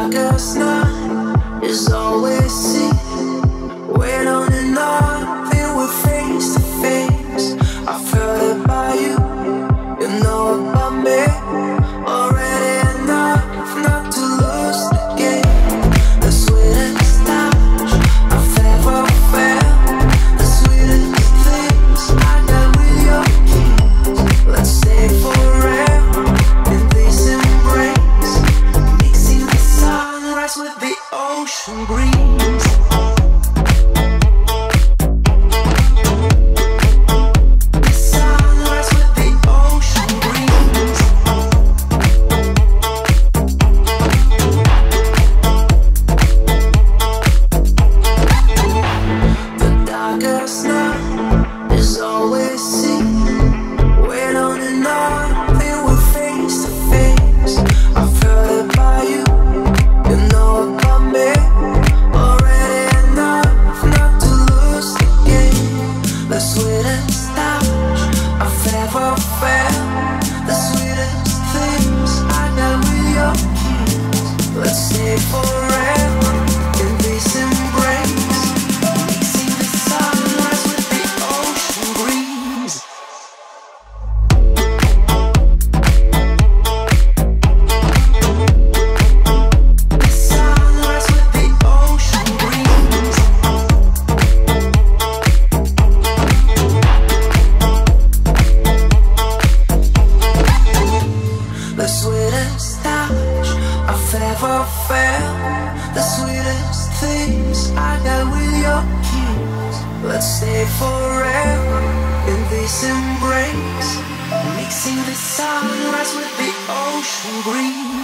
I guess not is all we see. Wait on and off, and we're face to face. I felt it by you, you know about me. Already enough, not to lose the game. The sweetest touch I've ever felt, the sweetest things I got with your kiss. Let's stay forever in this embrace, mixing the sunrise with the ocean breeze. Ever felt the sweetest things I got with your kiss. Let's stay forever in this embrace, mixing the sunrise with the ocean breeze.